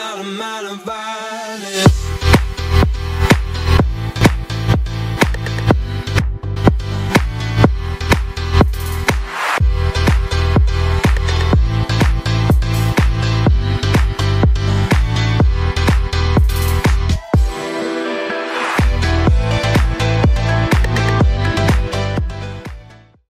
out of mind and vibe.